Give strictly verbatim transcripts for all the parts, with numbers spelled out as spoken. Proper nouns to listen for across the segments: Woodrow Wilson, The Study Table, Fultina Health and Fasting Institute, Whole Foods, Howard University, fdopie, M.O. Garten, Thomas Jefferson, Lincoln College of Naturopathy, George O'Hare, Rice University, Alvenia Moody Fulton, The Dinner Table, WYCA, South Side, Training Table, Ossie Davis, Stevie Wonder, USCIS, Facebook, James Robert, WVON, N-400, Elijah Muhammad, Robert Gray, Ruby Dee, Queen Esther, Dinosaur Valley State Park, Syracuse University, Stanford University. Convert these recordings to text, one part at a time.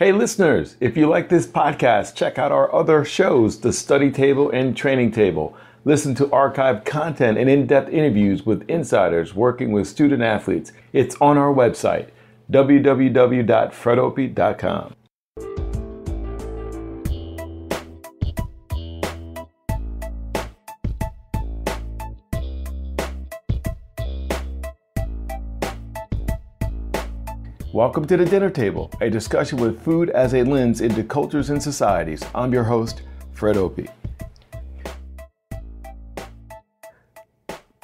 Hey listeners, if you like this podcast, check out our other shows, The Study Table and Training Table. Listen to archived content and in-depth interviews with insiders working with student athletes. It's on our website, w w w dot fred opie dot com. Welcome to The Dinner Table, a discussion with food as a lens into cultures and societies. I'm your host, Fred Opie.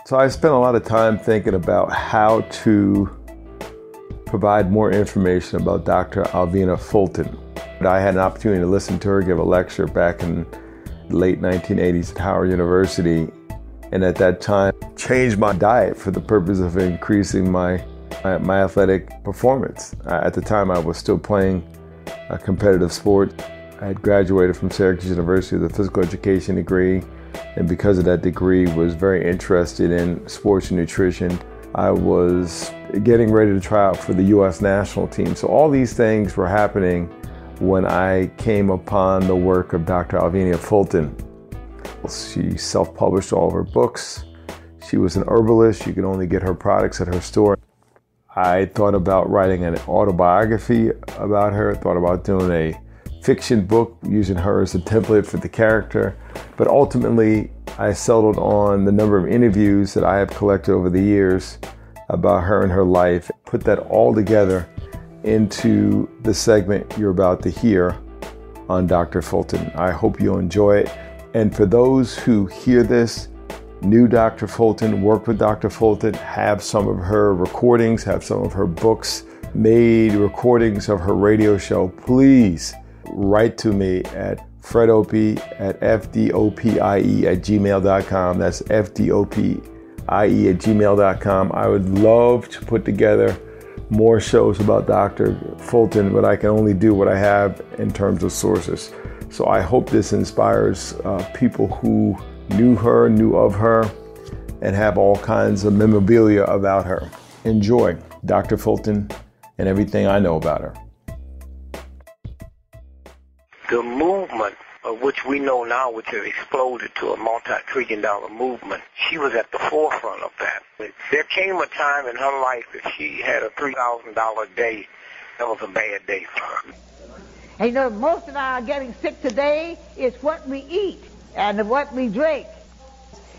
So I spent a lot of time thinking about how to provide more information about Doctor Alvenia Fulton. I had an opportunity to listen to her give a lecture back in the late nineteen eighties at Howard University, and at that time changed my diet for the purpose of increasing my My, my athletic performance. I, at the time, I was still playing a competitive sport. I had graduated from Syracuse University with a physical education degree, and because of that degree, was very interested in sports and nutrition. I was getting ready to try out for the U S national team. So all these things were happening when I came upon the work of Doctor Alvenia Fulton. She self-published all of her books. She was an herbalist. You could only get her products at her store. I thought about writing an autobiography about her, thought about doing a fiction book using her as a template for the character, but ultimately I settled on the number of interviews that I have collected over the years about her and her life, put that all together into the segment you're about to hear on Doctor Fulton. I hope you enjoy it. And for those who hear this, knew Doctor Fulton, worked with Doctor Fulton, have some of her recordings, have some of her books made, recordings of her radio show, please write to me at fredopie at fdopie at gmail dot com. That's fdopie at gmail dot com. I would love to put together more shows about Doctor Fulton, but I can only do what I have in terms of sources. So I hope this inspires uh, people who knew her, knew of her, and have all kinds of memorabilia about her. Enjoy Doctor Fulton and everything I know about her. The movement of which we know now, which has exploded to a multi-trillion dollar movement, she was at the forefront of that. There came a time in her life that she had a three thousand dollars day. That was a bad day for her. And you know, most of our getting sick today is what we eat and what we drink.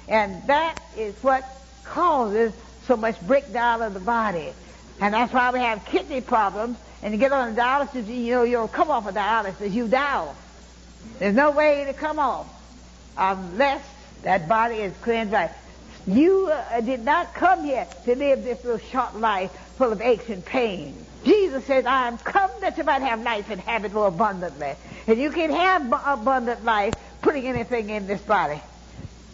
And that is what causes so much breakdown of the body. And that's why we have kidney problems. And you get on dialysis, you know, you'll come off of dialysis, you die off. There's no way to come off unless that body is cleansed right. You uh, did not come here to live this little short life full of aches and pains. Jesus says, I am come that you might have life and have it more abundantly. And you can have b- abundant life putting anything in this body.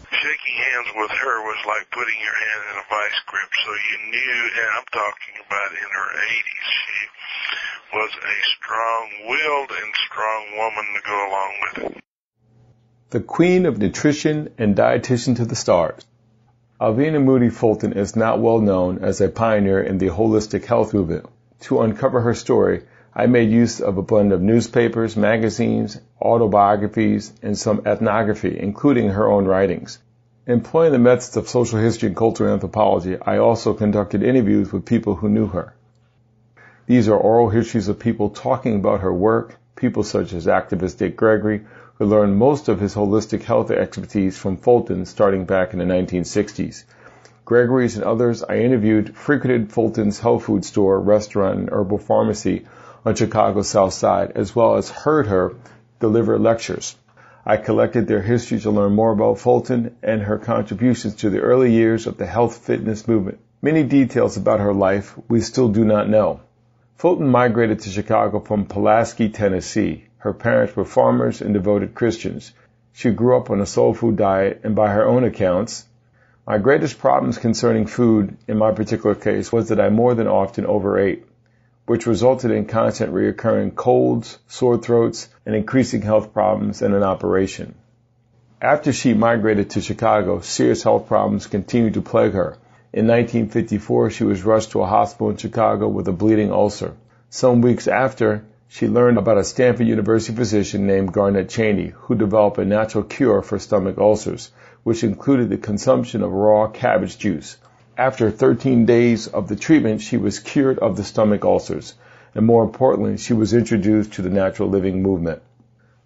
Shaking hands with her was like putting your hand in a vice grip, so you knew, and I'm talking about in her eighties, she was a strong-willed and strong woman to go along with it. The queen of nutrition and dietitian to the stars. Alvenia Moody Fulton is not well known as a pioneer in the holistic health movement. To uncover her story, I made use of a blend of newspapers, magazines, autobiographies, and some ethnography, including her own writings. Employing the methods of social history and cultural anthropology, I also conducted interviews with people who knew her. These are oral histories of people talking about her work, people such as activist Dick Gregory, who learned most of his holistic health expertise from Fulton starting back in the nineteen sixties. Gregory's and others I interviewed frequented Fulton's health food store, restaurant, and herbal pharmacy on Chicago's South Side, as well as heard her deliver lectures. I collected their history to learn more about Fulton and her contributions to the early years of the health fitness movement. Many details about her life we still do not know. Fulton migrated to Chicago from Pulaski, Tennessee. Her parents were farmers and devoted Christians. She grew up on a soul food diet, and by her own accounts, my greatest problems concerning food, in my particular case, was that I more than often overate, which resulted in constant reoccurring colds, sore throats, and increasing health problems and an operation. After she migrated to Chicago, serious health problems continued to plague her. In nineteen fifty-four, she was rushed to a hospital in Chicago with a bleeding ulcer. Some weeks after, she learned about a Stanford University physician named Garnett Cheney, who developed a natural cure for stomach ulcers, which included the consumption of raw cabbage juice. After thirteen days of the treatment, she was cured of the stomach ulcers, and more importantly, she was introduced to the natural living movement.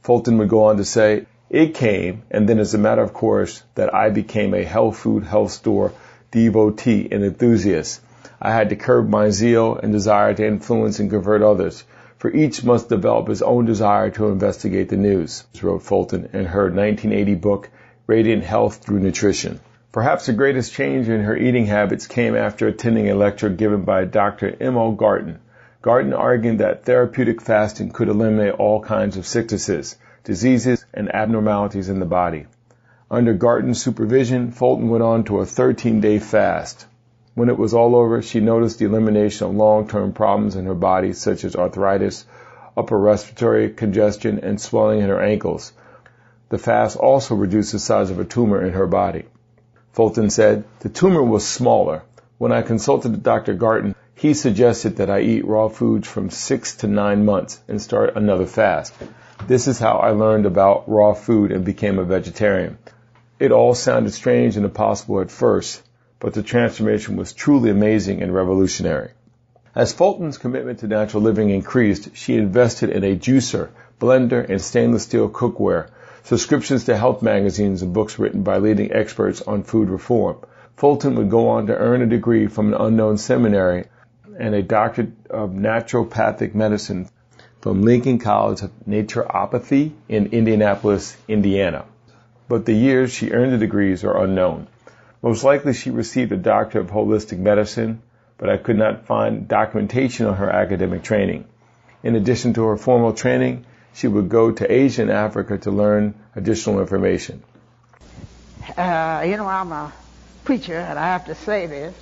Fulton would go on to say, "It came, and then as a matter of course, that I became a health food, health store devotee and enthusiast. I had to curb my zeal and desire to influence and convert others, for each must develop his own desire to investigate the news," wrote Fulton in her nineteen eighty book, Radiant Health Through Nutrition. Perhaps the greatest change in her eating habits came after attending a lecture given by Doctor M O Garten. Garten argued that therapeutic fasting could eliminate all kinds of sicknesses, diseases, and abnormalities in the body. Under Garten's supervision, Fulton went on to a thirteen-day fast. When it was all over, she noticed the elimination of long-term problems in her body, such as arthritis, upper respiratory congestion, and swelling in her ankles. The fast also reduced the size of a tumor in her body. Fulton said, "The tumor was smaller. When I consulted Doctor Garten, he suggested that I eat raw foods from six to nine months and start another fast. This is how I learned about raw food and became a vegetarian. It all sounded strange and impossible at first, but the transformation was truly amazing and revolutionary." As Fulton's commitment to natural living increased, she invested in a juicer, blender, and stainless steel cookware, subscriptions to health magazines and books written by leading experts on food reform. Fulton would go on to earn a degree from an unknown seminary and a doctorate of naturopathic medicine from Lincoln College of Naturopathy in Indianapolis, Indiana. But the years she earned the degrees are unknown. Most likely she received a doctorate of holistic medicine, but I could not find documentation on her academic training. In addition to her formal training, she would go to Asia and Africa to learn additional information. Uh, you know, I'm a preacher, and I have to say this.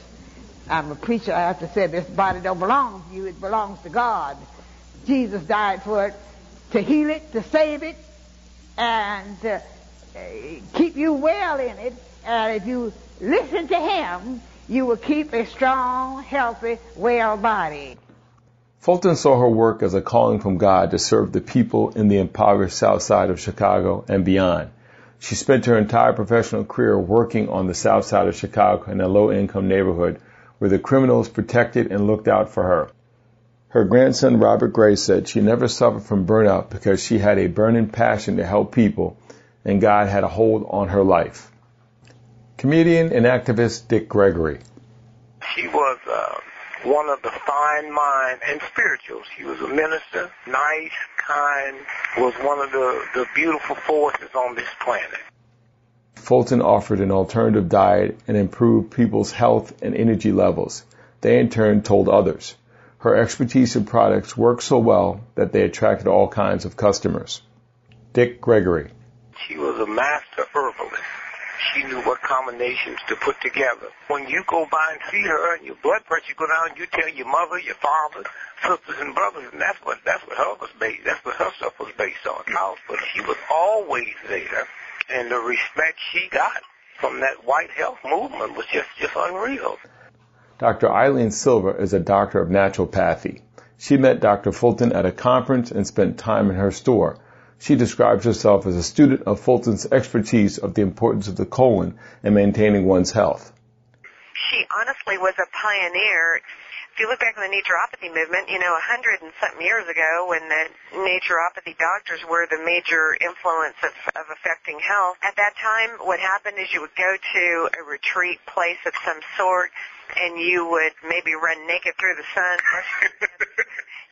I'm a preacher, I have to say this body don't belong to you, it belongs to God. Jesus died for it, to heal it, to save it, and to keep you well in it. And if you listen to him, you will keep a strong, healthy, well body. Fulton saw her work as a calling from God to serve the people in the impoverished South Side of Chicago and beyond. She spent her entire professional career working on the South Side of Chicago in a low-income neighborhood where the criminals protected and looked out for her. Her grandson, Robert Gray, said she never suffered from burnout because she had a burning passion to help people, and God had a hold on her life. Comedian and activist Dick Gregory. She was uh, one of the fine mind and spirituals. She was a minister, nice, kind, was one of the, the beautiful forces on this planet. Fulton offered an alternative diet and improved people's health and energy levels. They in turn told others. Her expertise and products worked so well that they attracted all kinds of customers. Dick Gregory. She was a master herbalist. She knew what combinations to put together. When you go by and see her and your blood pressure go down, you tell your mother, your father, sisters and brothers, and that's what that's what her was based that's what her stuff was based on. But she was always there, and the respect she got from that white health movement was just, just unreal. Doctor Eileen Silva is a doctor of naturopathy. She met Doctor Fulton at a conference and spent time in her store. She describes herself as a student of Fulton's expertise of the importance of the colon and maintaining one's health. She honestly was a pioneer. If you look back on the naturopathy movement, you know, a hundred and something years ago when the naturopathy doctors were the major influence of, of affecting health, at that time what happened is you would go to a retreat place of some sort and you would maybe run naked through the sun.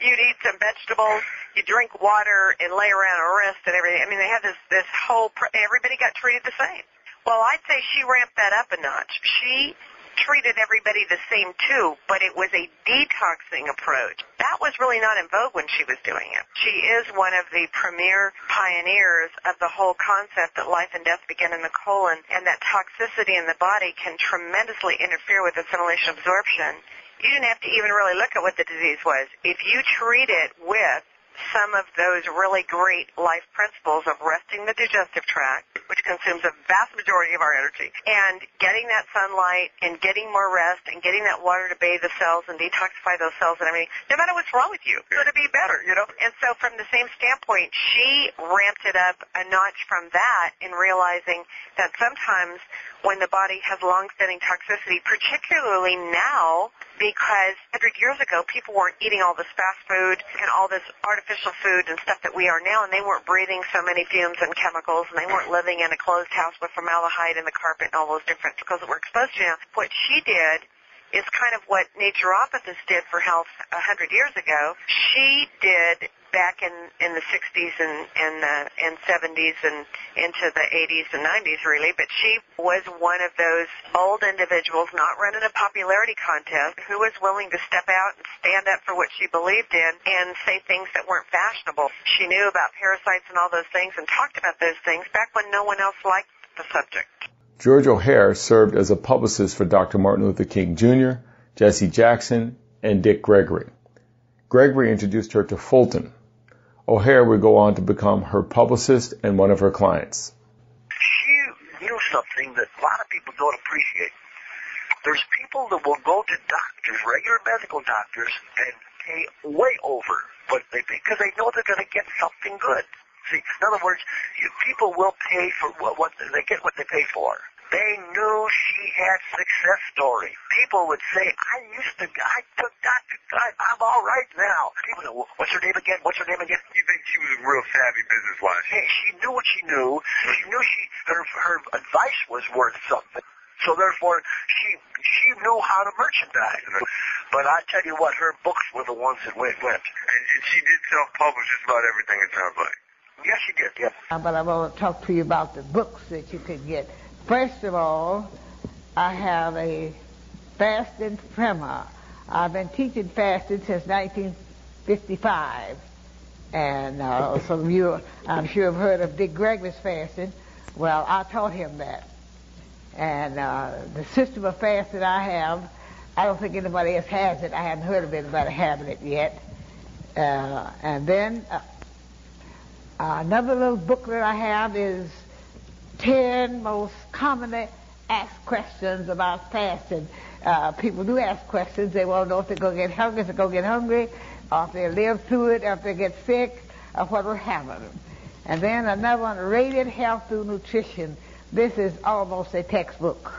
You'd eat some vegetables, you drink water, and lay around and rest and everything. I mean, they had this, this whole, pr- everybody got treated the same. Well, I'd say she ramped that up a notch. She treated everybody the same too, but it was a detoxing approach. That was really not in vogue when she was doing it. She is one of the premier pioneers of the whole concept that life and death begin in the colon, and that toxicity in the body can tremendously interfere with assimilation absorption. You didn't have to even really look at what the disease was. If you treat it with some of those really great life principles of resting the digestive tract, which consumes a vast majority of our energy, and getting that sunlight and getting more rest and getting that water to bathe the cells and detoxify those cells and everything, no matter what's wrong with you, it's going to be better, you know? And so from the same standpoint, she ramped it up a notch from that in realizing that sometimes when the body has long-standing toxicity, particularly now, because one hundred years ago, people weren't eating all this fast food and all this artificial food and stuff that we are now, and they weren't breathing so many fumes and chemicals, and they weren't living in a closed house with formaldehyde in the carpet and all those different chemicals that we're exposed to now. What she did is kind of what naturopathists did for health one hundred years ago. She did back in, in the sixties and, and, the, and seventies and into the eighties and nineties, really. But she was one of those old individuals not running a popularity contest who was willing to step out and stand up for what she believed in and say things that weren't fashionable. She knew about parasites and all those things and talked about those things back when no one else liked the subject. George O'Hare served as a publicist for Doctor Martin Luther King Junior, Jesse Jackson, and Dick Gregory. Gregory introduced her to Fulton. O'Hare would go on to become her publicist and one of her clients. She knew something that a lot of people don't appreciate. There's people that will go to doctors, regular medical doctors, and pay way over what they pay because they know they're going to get something good. See, in other words, you, people will pay for what, what they get what they pay for. They knew she had success stories. People would say, I used to, I took Doctor I'm all right now. People would say, what's her name again? What's her name again? You think she was a real savvy business-wise? Hey, she knew what she knew. She knew she her, her advice was worth something. So therefore, she she knew how to merchandise. But I tell you what, her books were the ones that went. went. And, and she did self-publish just about everything in her book. Yes, she did, yes. Uh, but I want to talk to you about the books that you could get. First of all, I have a fasting primer. I've been teaching fasting since nineteen fifty-five. And uh, some of you, I'm sure, have heard of Dick Gregory's fasting. Well, I taught him that. And uh, the system of fasting I have, I don't think anybody else has it. I haven't heard of anybody having it yet. Uh, and then uh, another little booklet I have is ten most commonly asked questions about fasting. Uh, people do ask questions. They want to know if they're going to get hungry, if they're going to get hungry, or if they live through it, or if they get sick, or what will happen. And then another one, Radiant Health Through Nutrition. This is almost a textbook.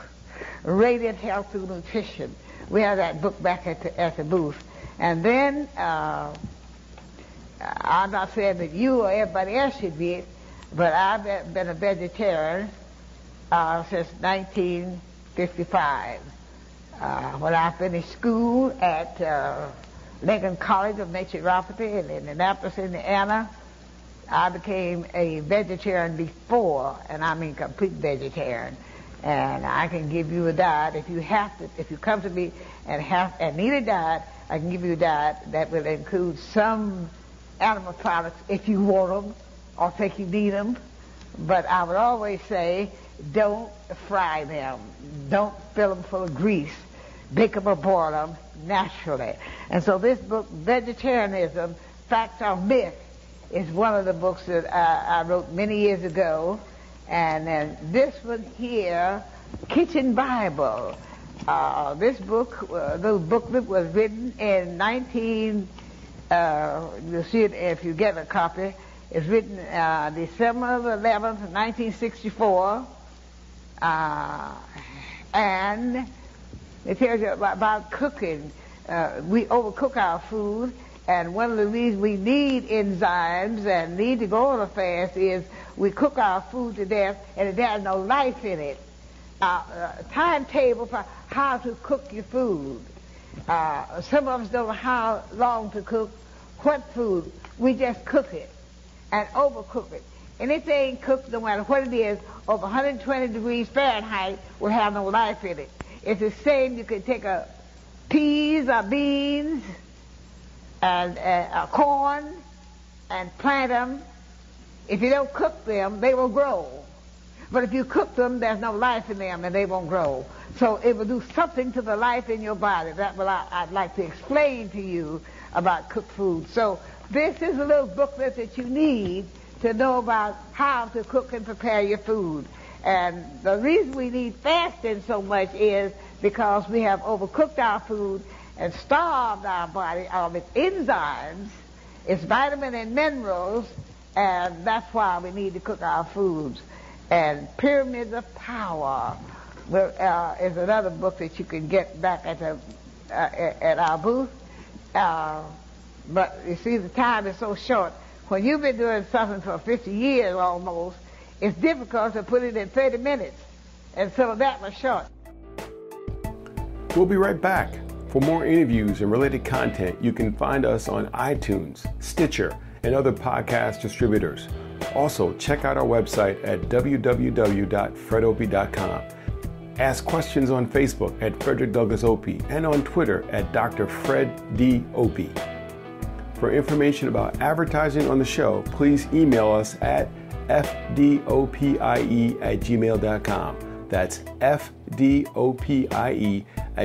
Radiant Health Through Nutrition. We have that book back at the, at the booth. And then, uh, I'm not saying that you or everybody else should be it, but I've been a vegetarian uh, since nineteen fifty-five. Uh, when I finished school at uh, Lincoln College of Naturopathy in Indianapolis, Indiana, I became a vegetarian before, and I mean complete vegetarian. And I can give you a diet if you have to. If you come to me and have and need a diet, I can give you a diet that will include some animal products if you want them. Or think you need them, but I would always say, don't fry them, don't fill them full of grease, bake them or boil them naturally. And so this book, Vegetarianism, Facts or Myth, is one of the books that I, I wrote many years ago. And then this one here, Kitchen Bible. Uh, this book, uh, little booklet was written in nineteen, uh, you'll see it if you get a copy. It's written uh, December eleventh, nineteen sixty-four, uh, and it tells you about, about cooking. Uh, we overcook our food, and one of the reasons we need enzymes and need to go on a fast is we cook our food to death, and it has no life in it. Uh, uh, timetable for how to cook your food. Uh, some of us don't know how long to cook what food. We just cook it. And overcook it. Anything cooked, no matter what it is, over one hundred twenty degrees Fahrenheit will have no life in it. It's the same. You can take a peas or beans and uh, corn and plant them. If you don't cook them, they will grow. But if you cook them, there's no life in them, and they won't grow. So it will do something to the life in your body. That will I, I'd like to explain to you about cooked food. So This is a little booklet that you need to know about how to cook and prepare your food. And the reason we need fasting so much is because we have overcooked our food and starved our body of its enzymes, its vitamin and minerals, and that's why we need to cook our foods. And Pyramids of Power uh, is another book that you can get back at, the, uh, at our booth. Uh, but you see, the time is so short. When you've been doing something for fifty years almost, it's difficult to put it in thirty minutes. And so that was short. We'll be right back. For more interviews and related content, you can find us on iTunes, Stitcher, and other podcast distributors. Also, check out our website at w w w dot fred opie dot com. Ask questions on Facebook at Frederick Douglass Opie and on Twitter at Doctor Fred D. Opie. For information about advertising on the show, please email us at f d opie at gmail dot com. That's f d opie at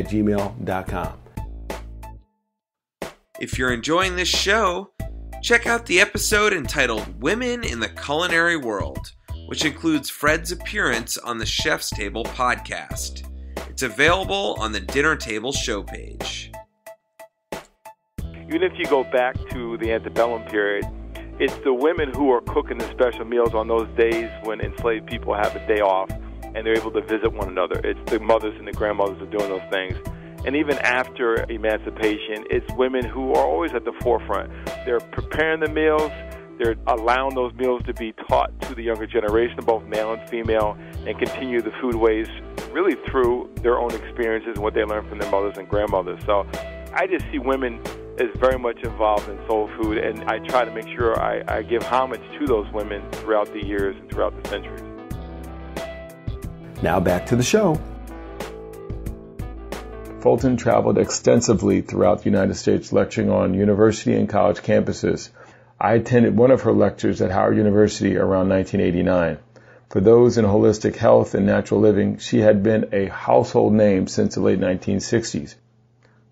gmail dot com. If you're enjoying this show, check out the episode entitled Women in the Culinary World, which includes Fred's appearance on the Chef's Table podcast. It's available on the Dinner Table show page. Even if you go back to the antebellum period, it's the women who are cooking the special meals on those days when enslaved people have a day off and they're able to visit one another. It's the mothers and the grandmothers who are doing those things. And even after emancipation, it's women who are always at the forefront. They're preparing the meals. They're allowing those meals to be taught to the younger generation, both male and female, and continue the food ways really through their own experiences and what they learned from their mothers and grandmothers. So I just see women as very much involved in soul food, and I try to make sure I, I give homage to those women throughout the years and throughout the centuries. Now back to the show. Fulton traveled extensively throughout the United States lecturing on university and college campuses. I attended one of her lectures at Howard University around nineteen eighty-nine. For those in holistic health and natural living, she had been a household name since the late nineteen sixties.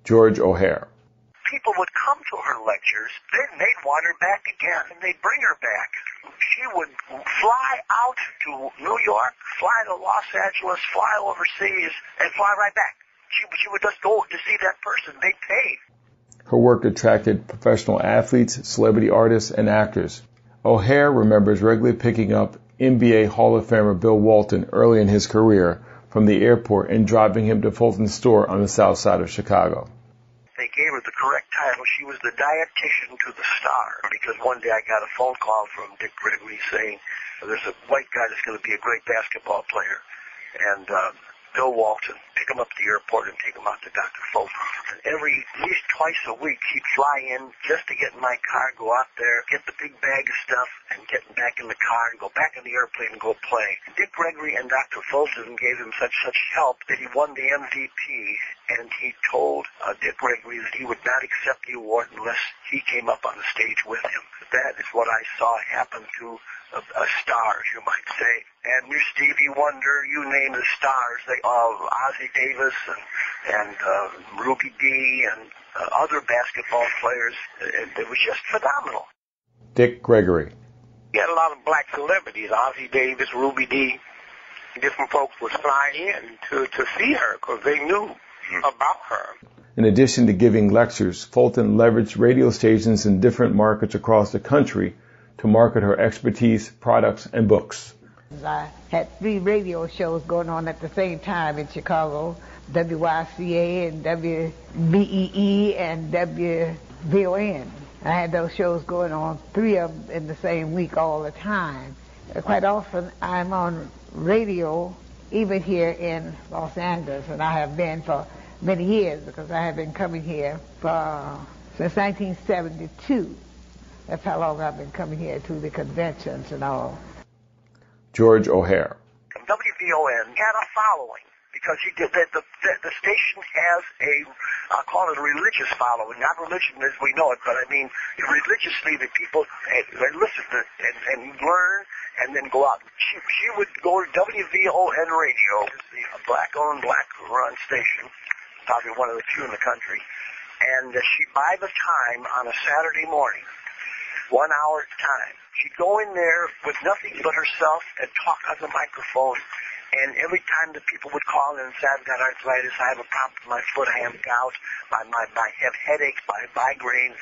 George O'Hare. People would come to her lectures, then they'd want her back again, and they'd bring her back. She would fly out to New York, fly to Los Angeles, fly overseas, and fly right back. She, she would just go to see that person. They paid. Her work attracted professional athletes, celebrity artists, and actors. O'Hare remembers regularly picking up N B A Hall of Famer Bill Walton early in his career from the airport and driving him to Fulton's store on the South Side of Chicago. They gave her the correct title. She was the dietitian to the star, because one day I got a phone call from Dick Gregory saying, there's a white guy that's going to be a great basketball player. And uh, Bill Walton, pick him up at the airport and take him out to Doctor Fulton. And every, at least twice a week, he'd fly in just to get in my car, go out there, get the big bag of stuff, and get back in the car and go back in the airplane and go play. Dick Gregory and Doctor Fulton gave him such, such help that he won the M V P, and he told uh, Dick Gregory that he would not accept the award unless he came up on the stage with him. That is what I saw happen to A, a stars, you might say. And you Stevie Wonder, you name the stars. They all, Ossie Davis and, and uh, Ruby Dee and uh, other basketball players. It, it was just phenomenal. Dick Gregory. He had a lot of black celebrities, Ossie Davis, Ruby Dee. Different folks would fly in to, to see her because they knew about her. In addition to giving lectures, Fulton leveraged radio stations in different markets across the country to market her expertise, products, and books. I had three radio shows going on at the same time in Chicago, W Y C A and W B E E and W V O N. I had those shows going on, three of them in the same week all the time. Quite often I'm on radio, even here in Los Angeles, and I have been for many years because I have been coming here for, since nineteen seventy-two. That's how long I've been coming here to the conventions and all. George O'Hare. W V O N had a following because he did, the, the, the station has a, I'll call it a religious following, not religion as we know it, but I mean religiously the people they listen to and, and learn and then go out. She, she would go to W V O N Radio, a black-owned, black-run station, probably one of the few in the country, and she'd buy the time on a Saturday morning. one hour at a time. She'd go in there with nothing but herself and talk on the microphone. And every time that people would call in and say, I've got arthritis, I have a problem with my foot, I have gout, I my, my, my have headaches, my migraines,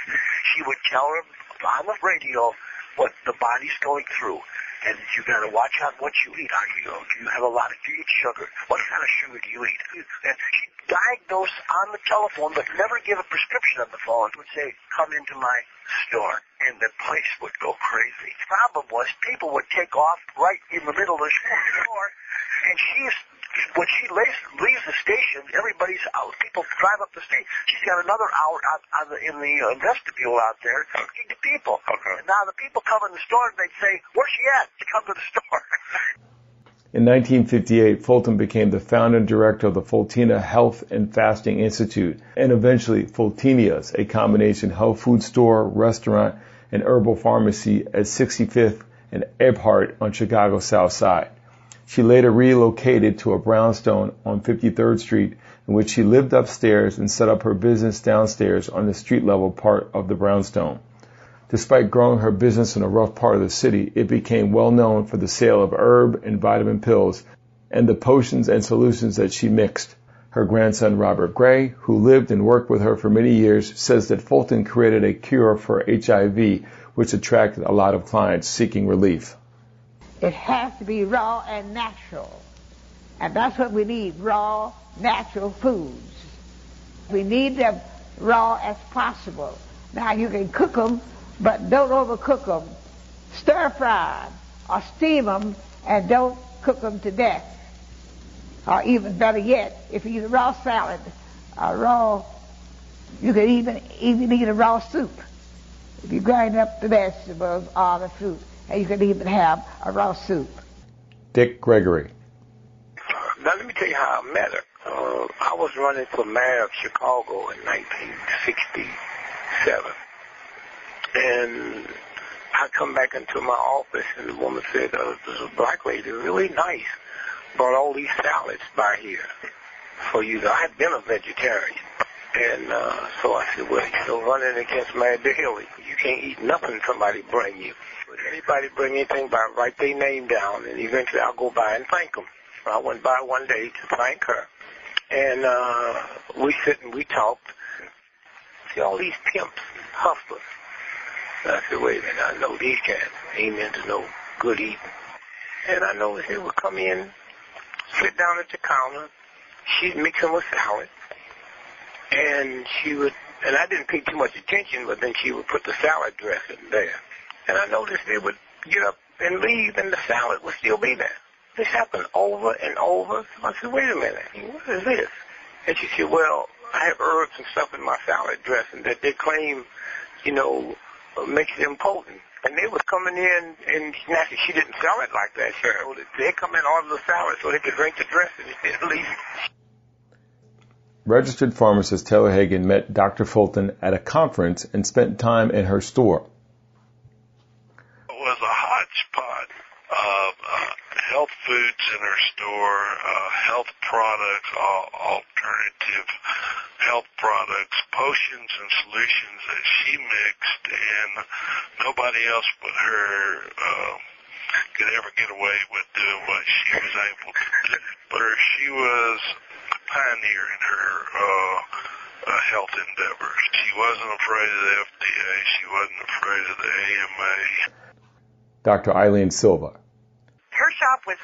she would tell them on the radio what the body's going through. And you got to watch out what you eat. Are you, do you have a lot of, do you eat sugar? What kind of sugar do you eat? And she'd diagnose on the telephone, but never give a prescription on the phone. She would say, come into my store. And the place would go crazy. The problem was people would take off right in the middle of the store. And she's, when she leaves, leaves the station, everybody's out. People drive up the station. She's got another hour out, out the, in the uh, vestibule out there talking to people. Okay. And now the people come in the store and they'd say, where's she at? They come to the store. In nineteen fifty-eight, Fulton became the founder and director of the Fultina Health and Fasting Institute, and eventually Fultina's, a combination health food store, restaurant, and herbal pharmacy at sixty-fifth and Eberhardt on Chicago's South Side. She later relocated to a brownstone on fifty-third Street, in which she lived upstairs and set up her business downstairs on the street-level part of the brownstone. Despite growing her business in a rough part of the city, it became well known for the sale of herb and vitamin pills and the potions and solutions that she mixed. Her grandson, Robert Gray, who lived and worked with her for many years, says that Fulton created a cure for H I V, which attracted a lot of clients seeking relief. It has to be raw and natural, and that's what we need, raw, natural foods. We need them raw as possible. Now, you can cook them, but don't overcook them. Stir-fry them or steam them, and don't cook them to death. Or even better yet, if you eat a raw salad, or raw, you can even, even eat a raw soup. If you grind up the vegetables or the fruit, and you can even have a raw soup. Dick Gregory. Now let me tell you how I met her. Uh, I was running for mayor of Chicago in nineteen sixty-seven. And I come back into my office and the woman said, oh, there's a black lady, really nice, brought all these salads by here for you. I had been a vegetarian. And uh, so I said, well, you're know, running against Mary Daly. You can't eat nothing somebody bring you. Anybody bring anything by, write their name down, and eventually I'll go by and thank them. So I went by one day to thank her. And uh, we sit and we talked. See all these pimps and hustlers. And I said, wait a minute, I know these cats ain't into no good eating. And I know they would come in, sit down at the counter. She'd mix them with salad. And she would, and I didn't pay too much attention, but then she would put the salad dressing there. And I noticed they would get up and leave, and the salad would still be there. This happened over and over. So I said, wait a minute, what is this? And she said, well, I have herbs and stuff in my salad dressing that they claim, you know, makes them potent. And they was coming in, and naturally she didn't sell it like that. Sure. They come in order the salad so they could drink the dressing and leave. Registered pharmacist Taylor Hagen met Doctor Fulton at a conference and spent time in her store. It was a hodgepodge of uh, health foods in her store, uh, health products, alternative health products, potions and solutions that she mixed, and nobody else but her uh, could ever get away with doing what she was able to do. But she was pioneer in her uh, uh, health endeavors. She wasn't afraid of the F D A. She wasn't afraid of the A M A. Doctor Eileen Silva. Her shop was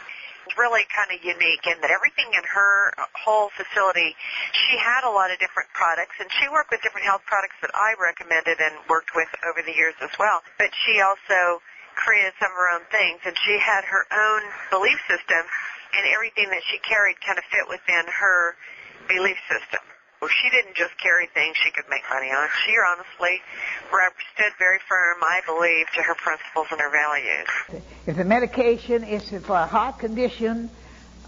really kind of unique in that everything in her whole facility, she had a lot of different products, and she worked with different health products that I recommended and worked with over the years as well. But she also created some of her own things, and she had her own belief system, and everything that she carried kind of fit within her belief system. Well, she didn't just carry things she could make money on. She honestly stood very firm, I believe, to her principles and her values. If the medication is for a heart condition,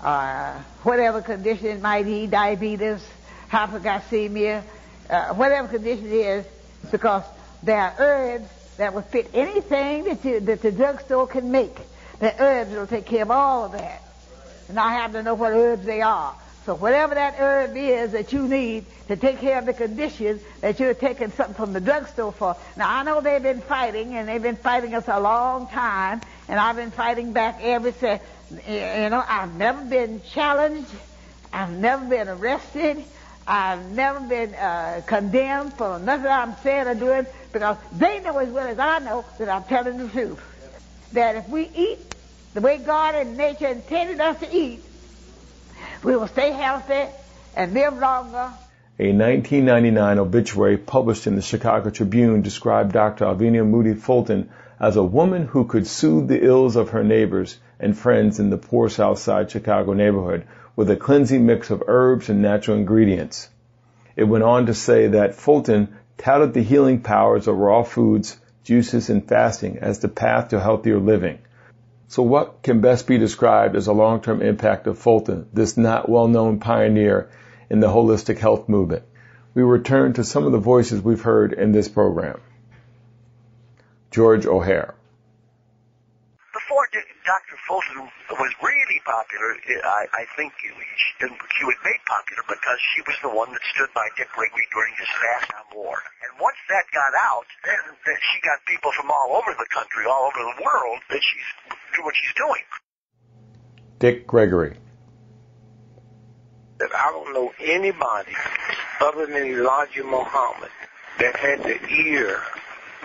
uh, whatever condition it might be, diabetes, hyperglycemia, uh, whatever condition it is, because there are herbs that will fit anything that, you, that the drugstore can make. The herbs will take care of all of that. And I happen to know what herbs they are. So whatever that herb is that you need to take care of the conditions that you're taking something from the drugstore for. Now, I know they've been fighting, and they've been fighting us a long time, and I've been fighting back ever since. You know, I've never been challenged. I've never been arrested. I've never been uh, condemned for nothing I'm saying or doing, because they know as well as I know that I'm telling the truth. That if we eat the way God and nature intended us to eat, we will stay healthy and live longer. A nineteen ninety-nine obituary published in the Chicago Tribune described Doctor Alvenia Moody Fulton as a woman who could soothe the ills of her neighbors and friends in the poor South Side Chicago neighborhood with a cleansing mix of herbs and natural ingredients. It went on to say that Fulton touted the healing powers of raw foods, juices, and fasting as the path to healthier living. So what can best be described as a long-term impact of Fulton, this not well-known pioneer in the holistic health movement? We return to some of the voices we've heard in this program. George O'Hare. Before Doctor Fulton was really popular, I, I think she, she was made popular because she was the one that stood by Dick Gregory during his fast on war. And once that got out, then, then she got people from all over the country, all over the world, that she's doing what she's doing. Dick Gregory. That I don't know anybody other than Elijah Muhammad that had the ear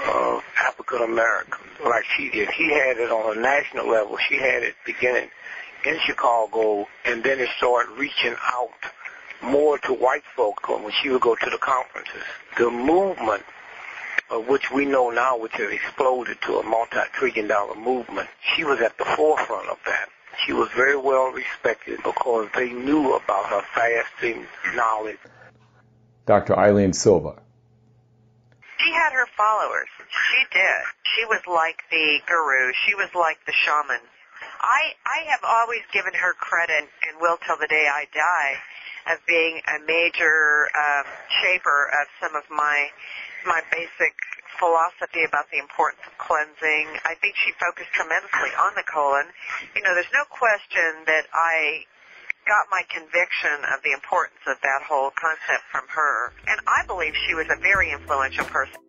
of African Americans like she did. He had it on a national level. She had it beginning in Chicago, and then it started reaching out more to white folk when she would go to the conferences. The movement, of which we know now, which has exploded to a multi-trillion dollar movement, she was at the forefront of that. She was very well respected because they knew about her fasting knowledge. Doctor Eileen Silva. She had her followers. She did. She was like the guru. She was like the shaman. I, I have always given her credit, and will till the day I die, of being a major um, shaper of some of my my basic philosophy about the importance of cleansing. I think she focused tremendously on the colon. You know, there's no question that I got my conviction of the importance of that whole concept from her, and I believe she was a very influential person.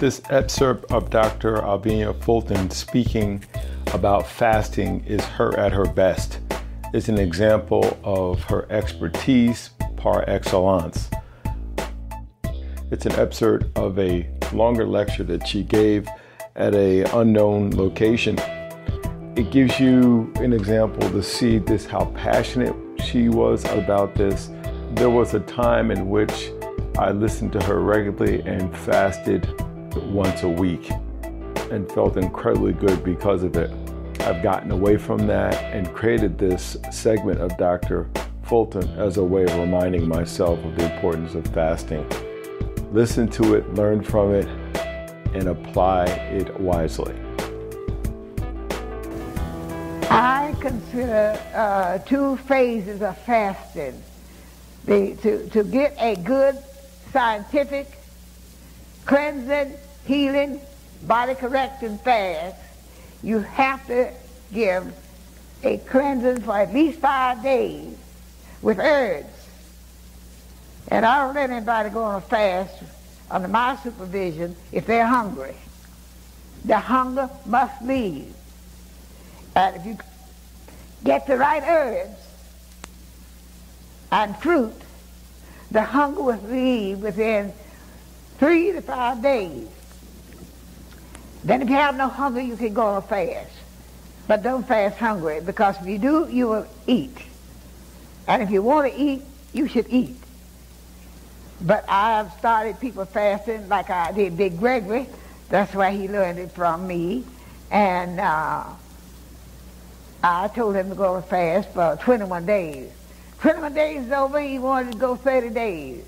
This excerpt of Doctor Alvenia Fulton speaking about fasting is her at her best. It's an example of her expertise par excellence. It's an excerpt of a longer lecture that she gave at an unknown location. It gives you an example to see this, how passionate she was about this. There was a time in which I listened to her regularly and fasted once a week and felt incredibly good because of it. I've gotten away from that and created this segment of Doctor Fulton as a way of reminding myself of the importance of fasting. Listen to it, learn from it, and apply it wisely. I consider uh, two phases of fasting. The, to, to get a good scientific cleansing, healing, body correcting fast, you have to give a cleansing for at least five days with herbs. And I don't let anybody go on a fast under my supervision if they're hungry. The hunger must leave. And if you get the right herbs and fruit, the hunger will leave within three to five days. Then if you have no hunger, you can go on a fast. But don't fast hungry, because if you do, you will eat. And if you want to eat, you should eat. But I've started people fasting like I did Dick Gregory. That's where he learned it from me. And uh, I told him to go to fast for twenty-one days. twenty-one days is over, he wanted to go thirty days.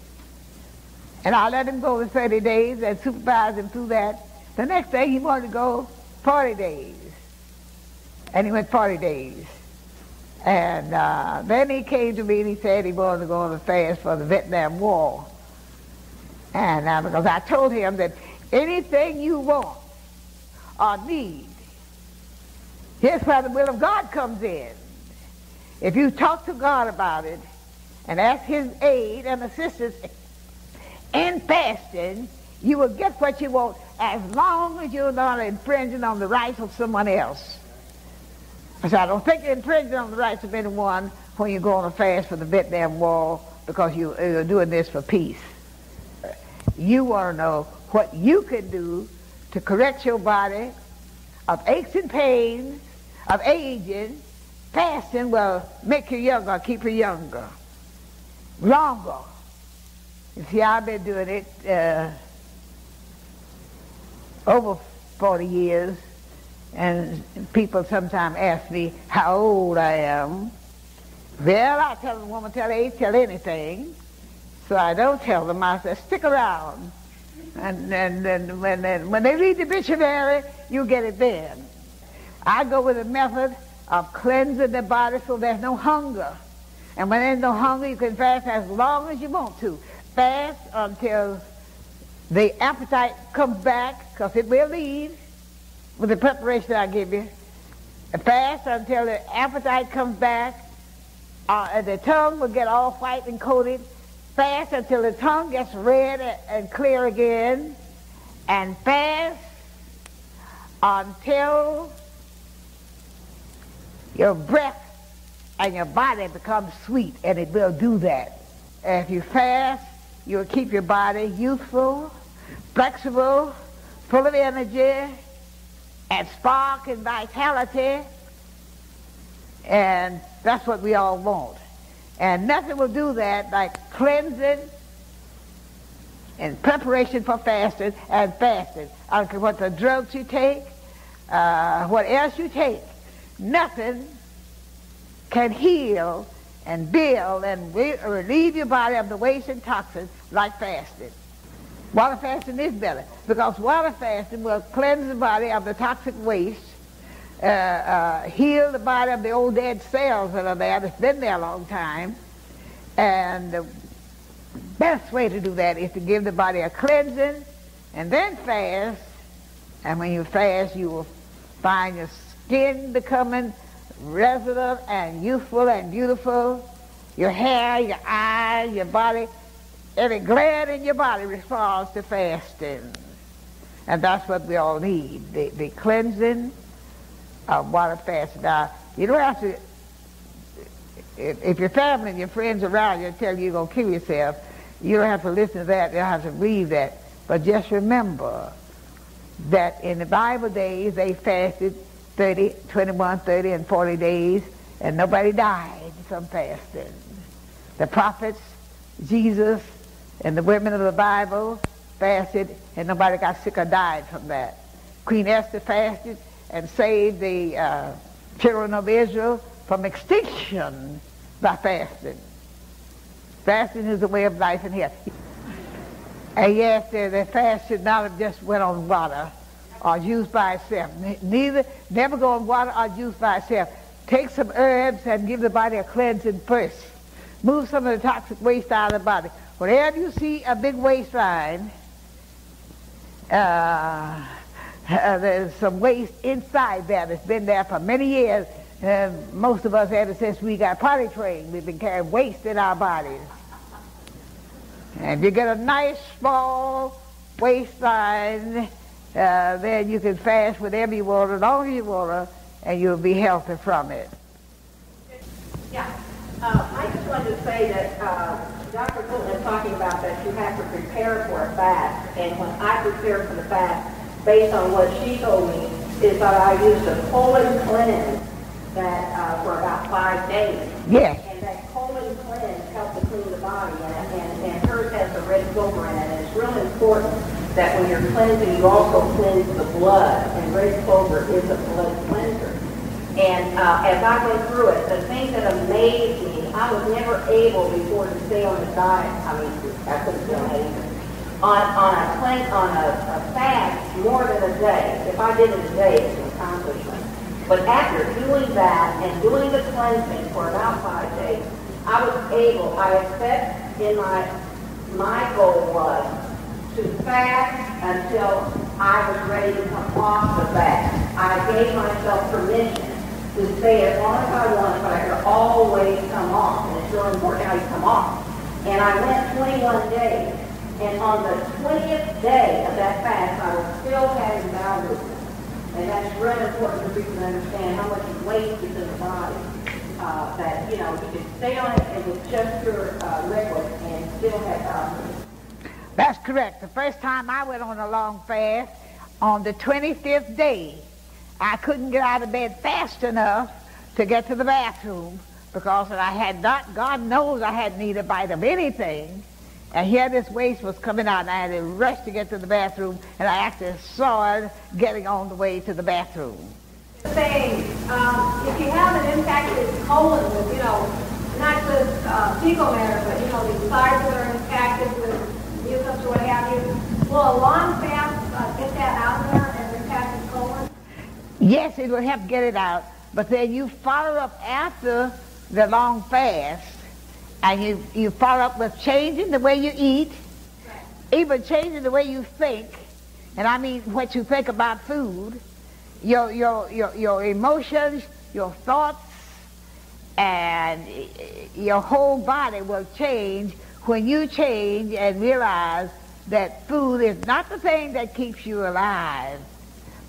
And I let him go to thirty days and supervised him through that. The next day he wanted to go forty days. And he went forty days. And uh, then he came to me and he said he wanted to go on a fast for the Vietnam War. And uh, because I told him that anything you want or need, here's where the will of God comes in. If you talk to God about it and ask his aid and assistance in fasting, you will get what you want as long as you're not infringing on the rights of someone else. So I don't think you're infringing on the rights of anyone when you go on a fast for the Vietnam War because you, you're doing this for peace. You want to know what you can do to correct your body of aches and pains, of aging. Fasting will make you younger, keep you younger, longer. You see, I've been doing it uh, over forty years, and people sometimes ask me how old I am. Well, I tell them, woman, tell age, tell anything. So I don't tell them. I say, stick around. And then and, and when, and when they read the dictionary, you get it then. I go with a method of cleansing the body so there's no hunger. And when there's no hunger, you can fast as long as you want to. Fast until the appetite comes back, because it will leave with the preparation I give you. Fast until the appetite comes back. Uh, the tongue will get all white and coated. Fast until the tongue gets red and clear again. And fast until your breath and your body becomes sweet, and it will do that. If you fast, you'll keep your body youthful, flexible, full of energy, and spark and vitality, and that's what we all want. And nothing will do that like cleansing and preparation for fasting and fasting. I don't care what the drugs you take, uh, what else you take. Nothing can heal and build and re relieve your body of the waste and toxins like fasting. Water fasting is better because water fasting will cleanse the body of the toxic waste, uh, uh, heal the body of the old dead cells that are there that's been there a long time. And the best way to do that is to give the body a cleansing and then fast. And when you fast, you will find your skin becoming resident and youthful and beautiful, your hair, your eyes, your body, every gland in your body responds to fasting. And that's what we all need, the, the cleansing of water fasting. Now, you don't have to, if, if your family and your friends around you tell you you're going to kill yourself, you don't have to listen to that, you don't have to believe that. But just remember that in the Bible days, they fasted thirty, twenty-one, thirty, and forty days, and nobody died from fasting. The prophets, Jesus, and the women of the Bible fasted, and nobody got sick or died from that. Queen Esther fasted and saved the uh, children of Israel from extinction by fasting. Fasting is the way of life and health. And yes, the, the fast should not have just went on water or juice by itself. Neither, never go on water or juice by itself. Take some herbs and give the body a cleansing first. Move some of the toxic waste out of the body. Whenever you see a big waste line, uh, uh, there's some waste inside there that's been there for many years. Uh, most of us, ever since we got potty trained, we've been carrying waste in our bodies. And if you get a nice, small waste line, Uh, then you can fast whatever you want, as long as you want, and you'll be healthy from it. Yeah, uh, I just wanted to say that uh, Doctor Fulton is talking about that you have to prepare for a fast, and when I prepare for the fast, based on what she told me, is that I used a colon cleanse that uh, for about five days. Yes. And that colon cleanse helps to clean the body, and, and, and hers has the red silver in it, and it's real important that when you're cleansing, you also cleanse the blood, and red clover is a blood cleanser. And uh, as I went through it, the thing that amazed me, I was never able before to stay on a diet. I mean, I couldn't stay on anything. On on a cleanse, on a, a fast more than a day. If I did it a day, it's an accomplishment. But after doing that and doing the cleansing for about five days, I was able. I set in my my goal was to fast until I was ready to come off the fast. I gave myself permission to say it one by one, but I could always come off, and it's really important how you come off. And I went twenty-one days, and on the twentieth day of that fast, I was still having bowel movements. And that's really important for people to understand how much you waste within the body. Uh, that, you know, you can stay on it and it's just your uh, liquid and still have bowel movements. That's correct. The first time I went on a long fast, on the twenty-fifth day, I couldn't get out of bed fast enough to get to the bathroom because I had not, God knows I hadn't eaten a bite of anything. And here this waste was coming out and I had to rush to get to the bathroom, and I actually saw it getting on the way to the bathroom. Saying, um, if you have an impacted colon with, you know, not just uh, fecal matter, but, you know, the sides that are impacted with mucus or what have you, will a long fast uh, get that out there and impact the colon? Yes, it will help get it out, but then you follow up after the long fast, and you, you follow up with changing the way you eat, even changing the way you think, and I mean what you think about food, your, your, your, your emotions, your thoughts, and your whole body will change when you change and realize that food is not the thing that keeps you alive,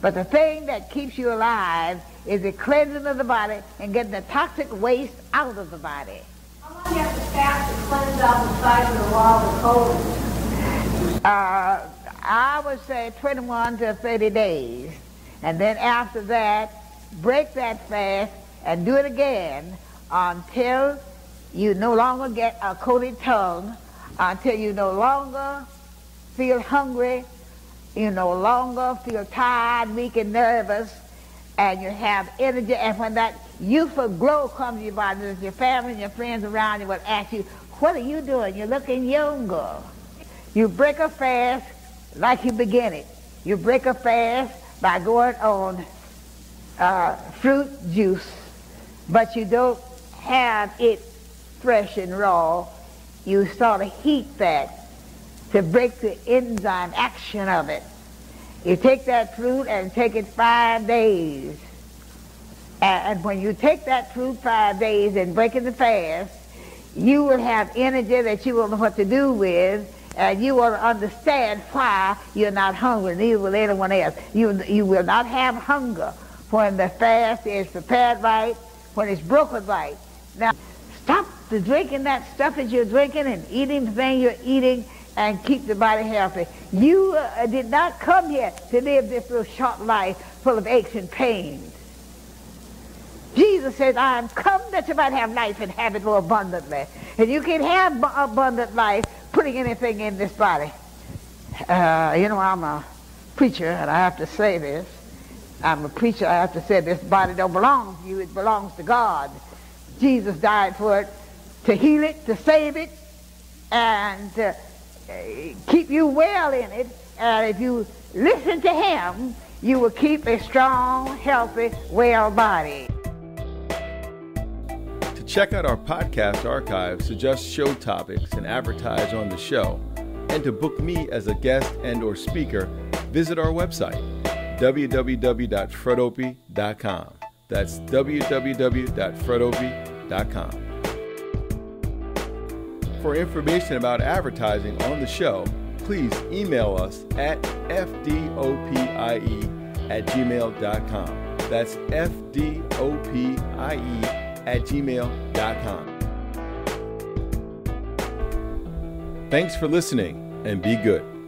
but the thing that keeps you alive is the cleansing of the body and getting the toxic waste out of the body. How long do you have to fast to cleanse out the side of the wall of the colon? Uh, I would say twenty-one to thirty days. And then after that, break that fast and do it again until you no longer get a coated tongue, until you no longer feel hungry, you no longer feel tired, weak, and nervous, and you have energy. And when that youthful glow comes to your body, your family and your friends around you will ask you, what are you doing? You're looking younger. You break a fast like you begin it. You break a fast by going on uh, fruit juice, but you don't have it fresh and raw. You sort of heat that to break the enzyme action of it. You take that fruit and take it five days. And when you take that fruit five days and break the fast, you will have energy that you will know what to do with, and you will understand why you're not hungry, neither will anyone else. You, you will not have hunger when the fast is prepared right, when it's broken right. Now, stop the drinking that stuff that you're drinking and eating the thing you're eating and keep the body healthy. You uh, did not come here to live this little short life full of aches and pains. Jesus said, I am come that you might have life and have it more abundantly. And you can have abundant life putting anything in this body. Uh, you know, I'm a preacher, and I have to say this. I'm a preacher, I have to say this body don't belong to you, it belongs to God. Jesus died for it, to heal it, to save it, and to keep you well in it. And if you listen to him, you will keep a strong, healthy, well body. To check out our podcast archive, suggest show topics, and advertise on the show, and to book me as a guest and or speaker, visit our website, w w w dot fred opie dot com. That's w w w dot fred opie dot com. For information about advertising on the show, please email us at f d opie at gmail dot com. That's f d opie at gmail dot com. Thanks for listening, and be good.